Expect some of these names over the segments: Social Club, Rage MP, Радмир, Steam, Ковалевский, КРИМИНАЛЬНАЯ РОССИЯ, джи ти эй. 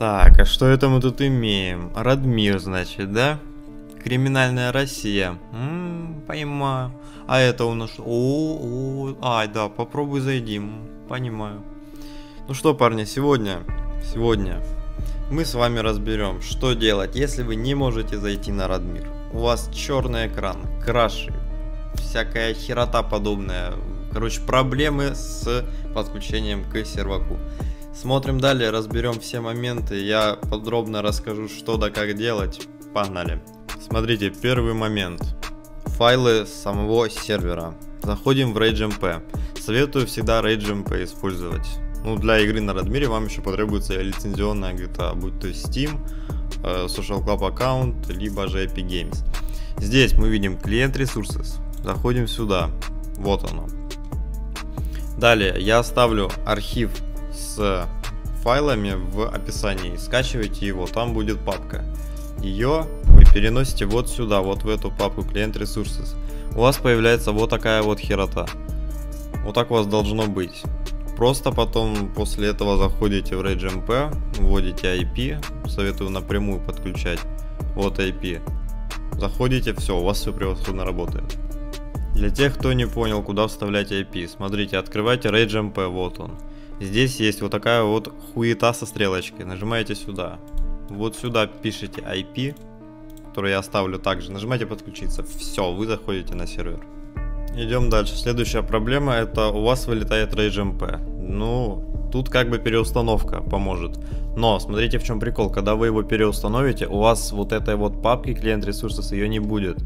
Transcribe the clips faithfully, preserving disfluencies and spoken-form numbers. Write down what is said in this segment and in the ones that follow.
Так, а что это мы тут имеем? Радмир, значит, да? Криминальная Россия. М-м, понимаю. А это у нас... О-о-о. Ай, да, попробуй зайди. Понимаю. Ну что, парни, сегодня... Сегодня... мы с вами разберем, что делать, если вы не можете зайти на Радмир. У вас черный экран, краши, всякая херота подобная. Короче, проблемы с подключением к серваку. Смотрим далее, разберем все моменты. Я подробно расскажу, что да как делать. Погнали. Смотрите, первый момент. Файлы самого сервера. Заходим в Rage эм пи. Советую всегда Rage эм пи использовать. Ну, для игры на Радмире вам еще потребуется лицензионная джи ти эй, будь то Steam, Social Club аккаунт, либо же Epic Games. Здесь мы видим клиент ресурсы. Заходим сюда. Вот оно. Далее я оставлю архив с файлами в описании. Скачивайте его, там будет папка. Ее вы переносите вот сюда, вот в эту папку клиент ресурсы. У вас появляется вот такая вот херота. Вот так у вас должно быть. Просто потом после этого заходите в Rage эм пи, вводите ай пи, советую напрямую подключать, вот ай пи, заходите, все, у вас все превосходно работает. Для тех, кто не понял, куда вставлять ай пи, смотрите, открывайте Rage эм пи, вот он. Здесь есть вот такая вот хуета со стрелочкой, нажимаете сюда, вот сюда пишите ай пи, который я оставлю также, нажимаете подключиться, все, вы заходите на сервер. Идем дальше. Следующая проблема — это у вас вылетает Rage эм пи. Ну, тут как бы переустановка поможет. Но смотрите, в чем прикол. Когда вы его переустановите, у вас вот этой вот папки клиент ресурсов ее не будет.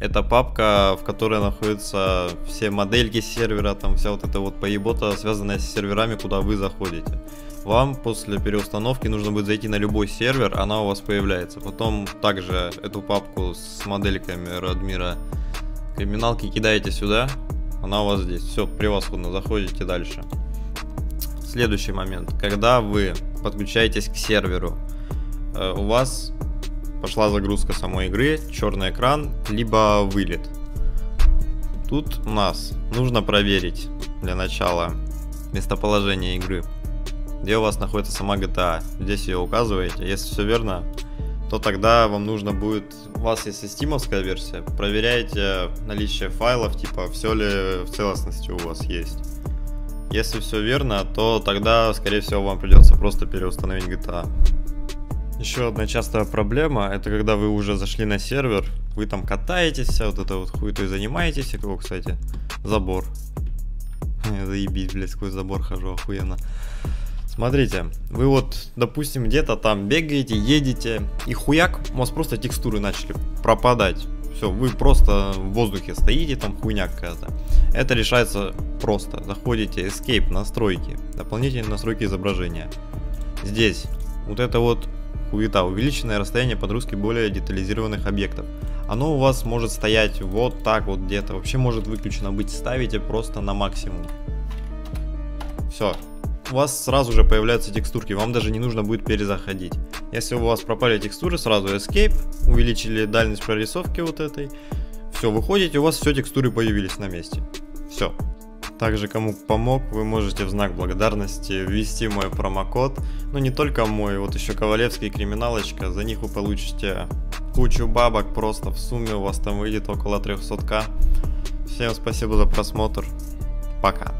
Это папка, в которой находятся все модельки сервера, там вся вот эта вот поебота, связанная с серверами, куда вы заходите. Вам после переустановки нужно будет зайти на любой сервер, она у вас появляется. Потом также эту папку с модельками Радмира, криминалки кидаете сюда, она у вас здесь. Все, превосходно, заходите дальше. Следующий момент. Когда вы подключаетесь к серверу, у вас пошла загрузка самой игры, черный экран, либо вылет. Тут у нас нужно проверить для начала местоположение игры, где у вас находится сама джи ти эй. Здесь ее указываете, если все верно, то тогда вам нужно будет, у вас есть стимовская версия, проверяйте наличие файлов, типа все ли в целостности у вас есть. Если все верно, то тогда, скорее всего, вам придется просто переустановить джи ти эй. Еще одна частая проблема — это когда вы уже зашли на сервер, вы там катаетесь, вот это вот хуйтой занимаетесь. О, кстати, забор. Заебись, блядь, сквозь забор хожу, охуенно. Смотрите, вы вот, допустим, где-то там бегаете, едете, и хуяк, у вас просто текстуры начали пропадать. Все, вы просто в воздухе стоите, там хуйня какая-то. Это решается просто. Заходите, Escape, настройки, дополнительные настройки изображения. Здесь вот это вот хуета, увеличенное расстояние погрузки более детализированных объектов. Оно у вас может стоять вот так вот где-то, вообще может выключено быть, ставите просто на максимум. Все. У вас сразу же появляются текстурки, вам даже не нужно будет перезаходить. Если у вас пропали текстуры, сразу Escape, увеличили дальность прорисовки вот этой. Все, выходите, у вас все текстуры появились на месте. Все. Также, кому помог, вы можете в знак благодарности ввести мой промокод. Но не только мой, вот еще Ковалевский и Криминалочка. За них вы получите кучу бабок, просто в сумме у вас там выйдет около триста тысяч. Всем спасибо за просмотр. Пока.